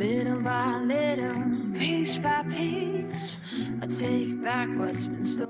Little by little, piece by piece, I take back what's been stolen.